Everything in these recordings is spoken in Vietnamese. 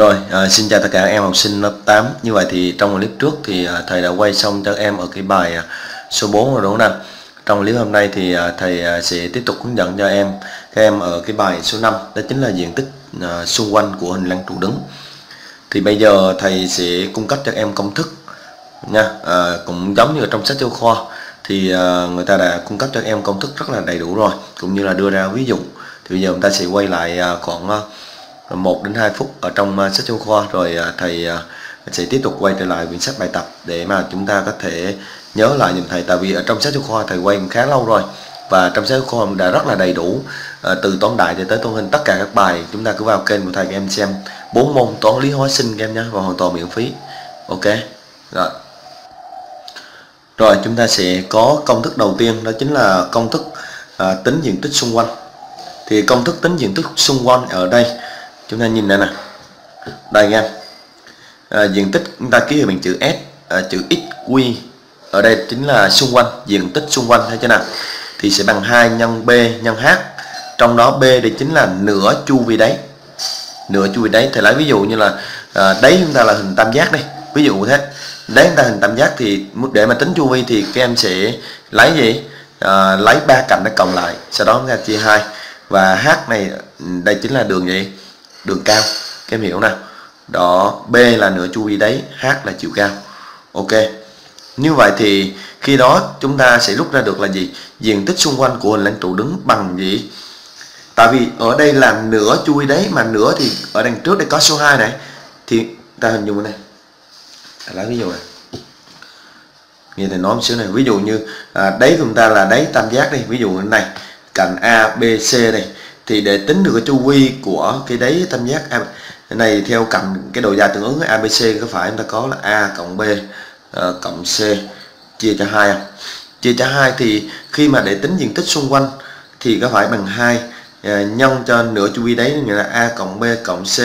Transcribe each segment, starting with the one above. Rồi, xin chào tất cả các em học sinh lớp 8. Như vậy thì trong clip trước thì thầy đã quay xong cho các em ở cái bài số 4 rồi đúng không? Trong clip hôm nay thì thầy sẽ tiếp tục hướng dẫn cho em các em ở cái bài số 5, đó chính là diện tích xung quanh của hình lăng trụ đứng. Thì bây giờ thầy sẽ cung cấp cho các em công thức nha. Cũng giống như ở trong sách giáo khoa thì người ta đã cung cấp cho các em công thức rất là đầy đủ rồi, cũng như là đưa ra ví dụ. Thì bây giờ chúng ta sẽ quay lại khoảng 1 đến 2 phút ở trong sách giáo khoa, rồi thầy sẽ tiếp tục quay trở lại quyển sách bài tập để mà chúng ta có thể nhớ lại những thầy, tại vì ở trong sách giáo khoa thầy quay cũng khá lâu rồi và trong sách giáo khoa đã rất là đầy đủ, từ toán đại cho tới toán hình, tất cả các bài chúng ta cứ vào kênh của thầy các em xem 4 môn toán lý hóa sinh các em nhé, và hoàn toàn miễn phí. Ok rồi. Rồi chúng ta sẽ có công thức đầu tiên, đó chính là công thức tính diện tích xung quanh. Thì công thức tính diện tích xung quanh ở đây chúng ta nhìn đây nè, đây nha, diện tích chúng ta ký hiệu bằng chữ S, chữ x quy ở đây chính là xung quanh, diện tích xung quanh hay thế nào thì sẽ bằng 2 nhân b nhân h, trong đó b đây chính là nửa chu vi đáy. Nửa chu vi đáy thì lấy ví dụ như là đáy chúng ta là hình tam giác đây, ví dụ thế, đáy chúng ta hình tam giác thì để mà tính chu vi thì các em sẽ lấy gì, lấy ba cạnh nó cộng lại, sau đó ra chia 2, và h này đây chính là đường gì, đường cao, các em hiểu nào đó, b là nửa chu vi đáy, h là chiều cao. Ok, như vậy thì khi đó chúng ta sẽ rút ra được là gì, diện tích xung quanh của hình lăng trụ đứng bằng gì, tại vì ở đây là nửa chu vi đáy, mà nửa thì ở đằng trước đây có số 2 này, thì ta hình dung này, lấy ví dụ này, nghe thầy nói một xíu này, ví dụ như đáy của chúng ta là đáy tam giác đi, ví dụ như này, cạnh a b c này, thì để tính được cái chu vi của cái đáy tam giác này theo cạnh cái độ dài tương ứng với ABC, có phải chúng ta có là A cộng B cộng C chia cho 2 không? Chia cho 2 thì khi mà để tính diện tích xung quanh thì có phải bằng 2 nhân cho nửa chu vi đáy, nghĩa là A cộng B cộng C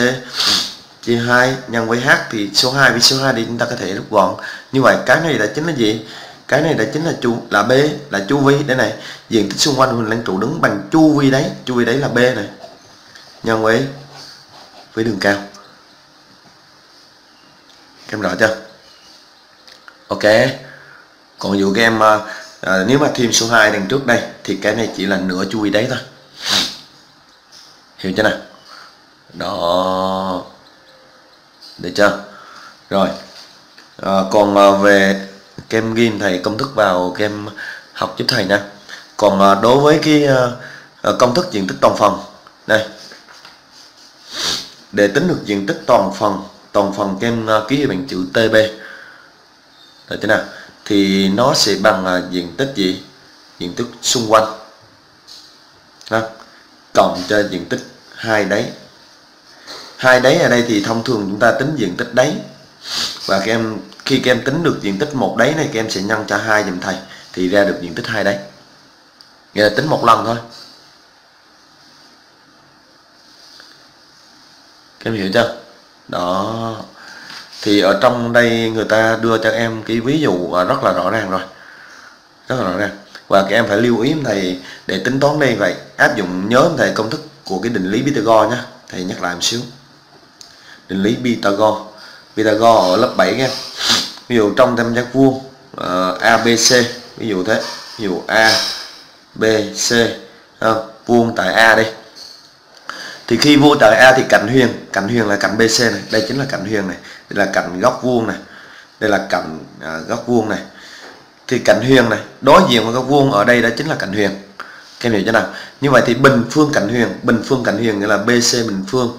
chia 2 nhân với H, thì số 2 với số 2 thì chúng ta có thể rút gọn. Như vậy cái này đã chính là gì? Cái này đã chính là B, là chu vi đây này, diện tích xung quanh của hình lăng trụ đứng bằng chu vi đấy, chu vi đấy là B này nhân với đường cao, các em rõ chưa? Ok, còn dụ các em nếu mà thêm số 2 đằng trước đây thì cái này chỉ là nửa chu vi đấy thôi, hiểu chưa nào đó, được chưa? Rồi còn về các em ghi thầy công thức vào, các em học giúp thầy nè. Còn đối với cái công thức diện tích toàn phần đây, để tính được diện tích toàn phần, các em ký hiệu bằng chữ TB là thế nào thì nó sẽ bằng diện tích gì, diện tích xung quanh cộng cho diện tích hai đáy. Hai đáy ở đây thì thông thường chúng ta tính diện tích đáy, và các em khi các em tính được diện tích một đáy này, các em sẽ nhân cho 2 giùm thầy thì ra được diện tích hai đáy, nghĩa là tính một lần thôi, các em hiểu chưa? Đó thì ở trong đây người ta đưa cho em cái ví dụ rất là rõ ràng rồi, rất là rõ ràng, và các em phải lưu ý thầy để tính toán đây vậy áp dụng, nhớ thầy công thức của cái định lý Pythagore nhé, thầy nhắc lại một xíu, định lý Pythagore. Pythagore ở lớp 7 nha. Ví dụ trong tam giác vuông ABC, ví dụ thế, ví dụ A B C vuông tại A đây. Thì khi vuông tại A thì cạnh huyền là cạnh BC này, đây chính là cạnh huyền này, đây là cạnh góc vuông này. Đây là cạnh góc vuông này. Thì cạnh huyền này đối diện với góc vuông ở đây đó chính là cạnh huyền. Các em hiểu chưa nào? Như vậy thì bình phương cạnh huyền nghĩa là BC bình phương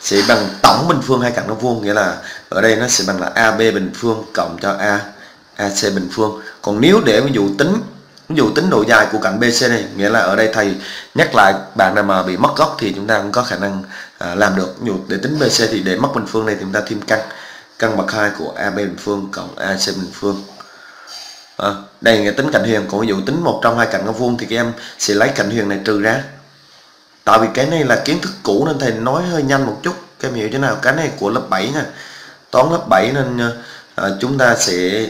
sẽ bằng tổng bình phương hai cạnh góc vuông, nghĩa là ở đây nó sẽ bằng là AB bình phương cộng cho AC bình phương. Còn nếu để ví dụ tính độ dài của cạnh BC này, nghĩa là ở đây thầy nhắc lại, bạn nào mà bị mất góc thì chúng ta cũng có khả năng làm được. Ví dụ để tính BC thì để mất bình phương này thì chúng ta thêm căn bậc 2 của AB bình phương cộng AC bình phương. Đây nghĩa tính cạnh huyền. Còn ví dụ tính một trong hai cạnh góc vuông thì các em sẽ lấy cạnh huyền này trừ ra. Tại vì cái này là kiến thức cũ nên thầy nói hơi nhanh một chút, các em hiểu thế nào? Cái này của lớp 7 nha, toán lớp 7 nên chúng ta sẽ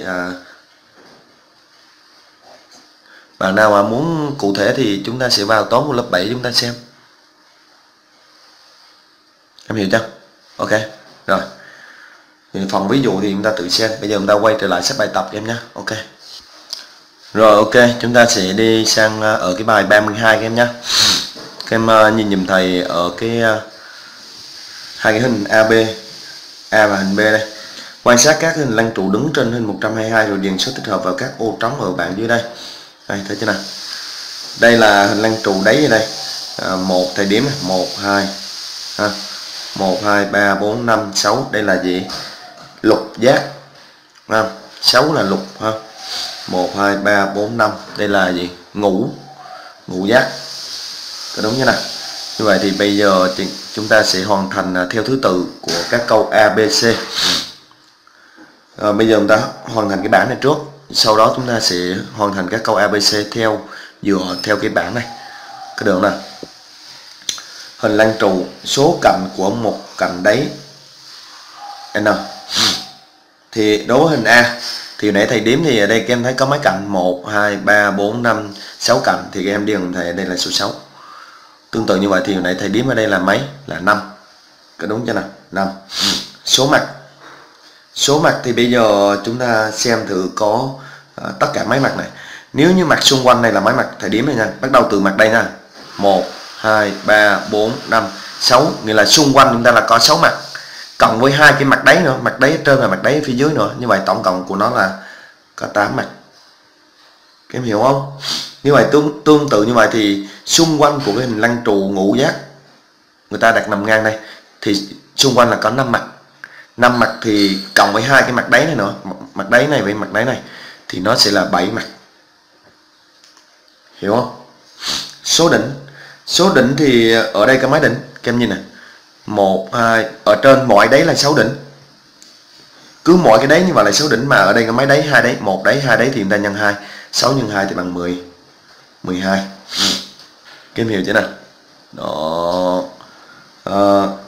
bạn nào mà muốn cụ thể thì chúng ta sẽ vào toán của lớp 7 chúng ta xem, em hiểu chưa? Ok rồi, thì phần ví dụ thì chúng ta tự xem. Bây giờ chúng ta quay trở lại sách bài tập em nhé. Ok rồi, ok chúng ta sẽ đi sang ở cái bài 32 các em nhé. Các em nhìn dùm thầy ở cái hai cái hình AB, A và hình B đây. Quan sát các hình lăng trụ đứng trên hình 122 rồi điền số tích hợp vào các ô trống ở bảng dưới đây. Đây thấy chưa nào? Đây là hình lăng trụ đáy đây. 1 thầy điểm 1 2 ha. 1 2 3 4 5 6, đây là gì? Lục giác. Ha, 6 là lục ha. 1 2 3 4 5, đây là gì? Ngũ. Ngũ giác. Có đúng chưa nào? Như vậy thì bây giờ thì chúng ta sẽ hoàn thành theo thứ tự của các câu ABC. Bây giờ chúng ta hoàn thành cái bảng này trước, sau đó chúng ta sẽ hoàn thành các câu ABC dựa theo cái bảng này. Cái đường này, hình lăng trụ số cạnh của một cạnh đáy n. Thì đối với hình A thì nãy thầy đếm thì ở đây các em thấy có mấy cạnh 1 2 3 4 5 6 cạnh, thì các em điền thầy đây là số 6. Tương tự như vậy thì nãy thầy đếm ở đây là mấy? Là 5. Có đúng chưa nào? 5. Số mặt. Số mặt thì bây giờ chúng ta xem thử có tất cả mấy mặt này. Nếu như mặt xung quanh này là mấy mặt? Thầy đếm này nha, bắt đầu từ mặt đây nha. 1 2 3 4 5 6, nghĩa là xung quanh chúng ta là có 6 mặt. Cộng với hai cái mặt đáy nữa, mặt đáy trên và mặt đáy phía dưới nữa. Như vậy tổng cộng của nó là có 8 mặt. Các em hiểu không? Như vậy tương tự như vậy thì xung quanh của cái hình lăng trụ ngũ giác người ta đặt nằm ngang đây thì xung quanh là có 5 mặt. 5 mặt thì cộng với hai cái mặt đáy này nữa, mặt đáy này với mặt đáy này thì nó sẽ là 7 mặt. Hiểu không? Số đỉnh. Số đỉnh thì ở đây có mấy đỉnh? Các em nhìn nè. 1 2 ở trên mỗi đáy là 6 đỉnh. Cứ mỗi cái đáy như vậy là 6 đỉnh, mà ở đây có mấy đáy? Hai đáy, một đáy, hai đáy thì chúng ta nhân 2. 6 nhân 2 thì bằng 10. 12. Các em hiểu chưa nào? Đó.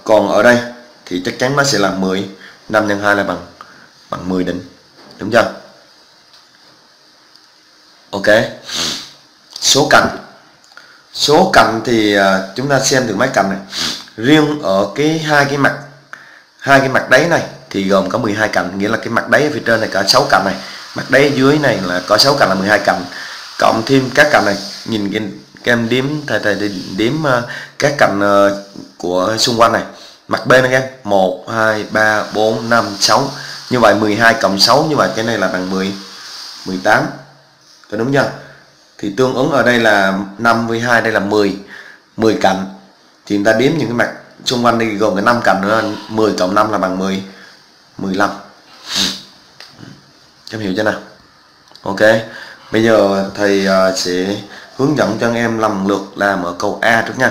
Còn ở đây thì chắc chắn nó sẽ là 10. 5 nhân 2 là bằng 10 đỉnh. Đúng chưa? Ok. Số cạnh. Số cạnh thì chúng ta xem từ mấy cạnh này. Riêng ở cái hai cái mặt đáy này thì gồm có 12 cạnh, nghĩa là cái mặt đáy phía trên này có 6 cạnh này, mặt đáy dưới này là có 6 cạnh là 12 cạnh. Cộng thêm các cạnh này, nhìn các em đếm thầy đếm các cạnh của xung quanh này. Mặt bên này các em, 1 2 3 4 5 6. Như vậy 12 cộng 6 như vậy cái này là bằng 18. Có đúng chưa? Thì tương ứng ở đây là 5 với 2 đây là 10 cạnh. Thì chúng ta đếm những cái mặt xung quanh đây gồm cái 5 cạnh nữa, 10 cộng 5 là bằng 15. Các em hiểu chưa nào? Ok. Bây giờ thầy sẽ hướng dẫn cho anh em lần lượt làm ở câu A trước nha.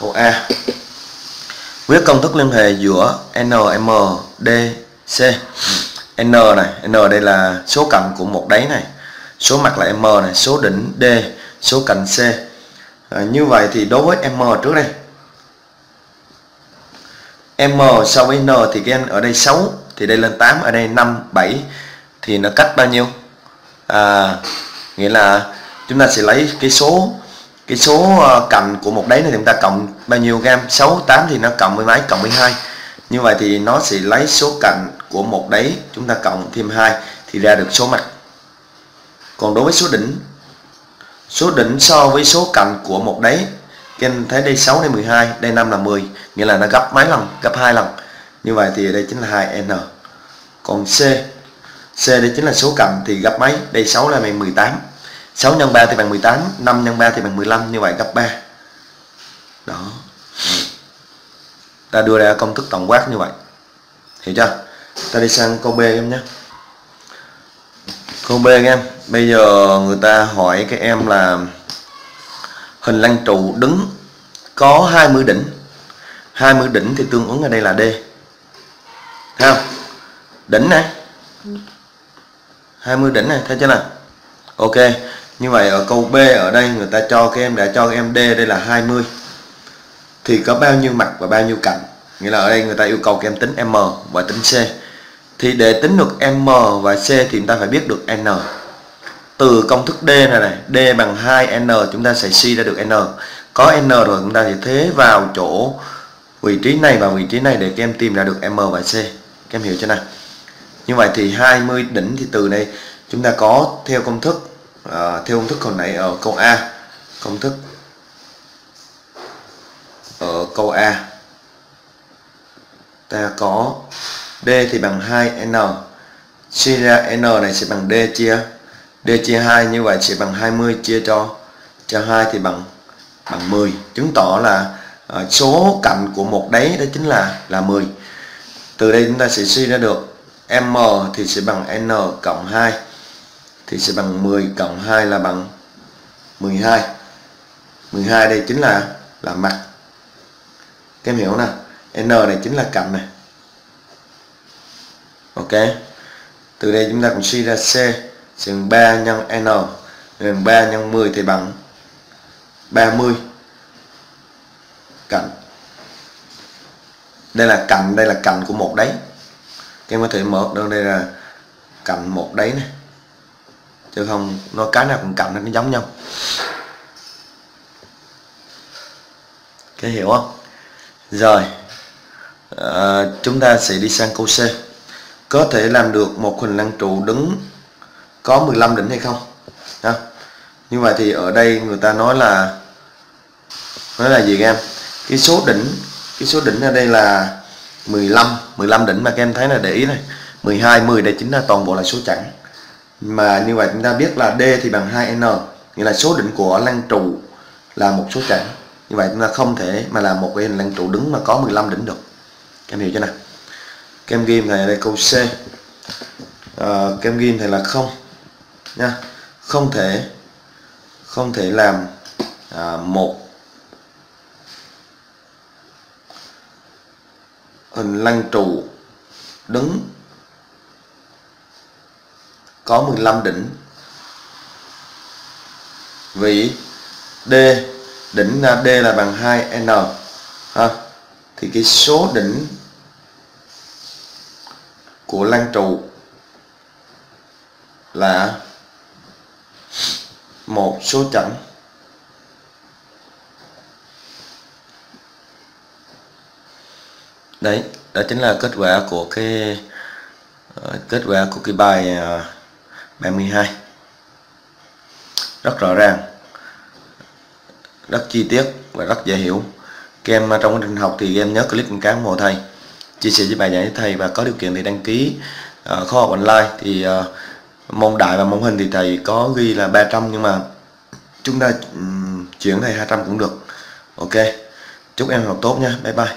Câu A. Viết công thức liên hệ giữa N, M, D, C. N này, N đây là số cạnh của một đáy này, số mặt là M này, số đỉnh D, số cạnh C. Như vậy thì đối với M trước đây, M so với N thì cái N ở đây 6, thì đây lên 8, ở đây 5, 7 thì nó cách bao nhiêu? Nghĩa là chúng ta sẽ lấy cái số cạnh của một đáy này, chúng ta cộng bao nhiêu gam? 6, 8 thì nó cộng với mấy? Cộng với 2. Như vậy thì nó sẽ lấy số cạnh của một đáy chúng ta cộng thêm 2 thì ra được số mặt. Còn đối với số đỉnh, số đỉnh so với số cạnh của một đáy, các em thấy đây 6 đây 12, đây 5 là 10, nghĩa là nó gấp mấy lần? Gấp 2 lần. Như vậy thì đây chính là 2n. Còn C đây chính là số cạnh thì gấp mấy? Đây 6 là 18. 6 nhân 3 thì bằng 18, 5 nhân 3 thì bằng 15, như vậy gấp 3. Đó. Ta đưa ra công thức tổng quát như vậy. Hiểu chưa? Ta đi sang câu B em nhé. Câu B các em, bây giờ người ta hỏi các em là hình lăng trụ đứng có 20 đỉnh. 20 đỉnh thì tương ứng ở đây là D. Thấy không? Đỉnh này. 20 đỉnh này, thấy chưa nào? Ok. Như vậy ở câu B ở đây người ta cho các em, đã cho các em D đây là 20. Thì có bao nhiêu mặt và bao nhiêu cạnh? Nghĩa là ở đây người ta yêu cầu các em tính M và tính C. Thì để tính được M và C thì chúng ta phải biết được N. Từ công thức D này, D bằng 2N chúng ta sẽ suy ra được N. có n rồi, chúng ta sẽ thế vào chỗ vị trí này và vị trí này để các em tìm ra được m và c. Các em hiểu chưa nào? Như vậy thì 20 đỉnh thì từ đây chúng ta có theo công thức hồi nãy ở câu A, công thức ở câu A ta có D thì bằng 2N, chia ra N này sẽ bằng D chia 2, như vậy sẽ bằng 20 chia cho 2 thì bằng 10, chứng tỏ là số cạnh của một đáy đó chính là 10. Từ đây chúng ta sẽ suy ra được M thì sẽ bằng N cộng 2 thì sẽ bằng 10 cộng 2 là bằng 12. 12 đây chính là mặt. Các em hiểu nè, N này chính là cạnh này. Ok. Từ đây chúng ta cũng suy ra C sẽ bằng 3 nhân N, bằng 3 nhân 10 thì bằng 30 cạnh. Đây là cạnh của một đáy. Các em có thể mở đơn đây là cạnh một đáy này. Chứ không nó cái nào cũng cạnh nó giống nhau. Các em hiểu không? Rồi. Chúng ta sẽ đi sang câu C. Có thể làm được một hình lăng trụ đứng có 15 đỉnh hay không? Ha. Như vậy thì ở đây người ta nói là gì các em? Cái số đỉnh ở đây là 15 đỉnh, mà các em thấy là để ý này, 12 10 đây chính là toàn bộ là số chẵn. Mà như vậy chúng ta biết là D thì bằng 2N, nghĩa là số đỉnh của lăng trụ là một số chẵn. Như vậy chúng ta không thể mà làm một cái hình lăng trụ đứng mà có 15 đỉnh được. Các em hiểu chưa nào? Các em ghi này đây câu C. Các em ghi này là không nha. Không thể làm một hình lăng trụ đứng có 15 đỉnh, vì đỉnh D là bằng 2N ha. Thì cái số đỉnh của lăng trụ là một số chẵn. Đấy, đó chính là kết quả của cái bài 12. Rất rõ ràng, rất chi tiết và rất dễ hiểu. Các em trong quá trình học thì các em nhớ click một cái ủng hộ thầy, chia sẻ với bài giảng với thầy, và có điều kiện thì đăng ký khóa học online. Thì môn đại và môn hình thì thầy có ghi là 300, nhưng mà chúng ta chuyển thầy 200 cũng được. Ok, chúc em học tốt nha, bye bye,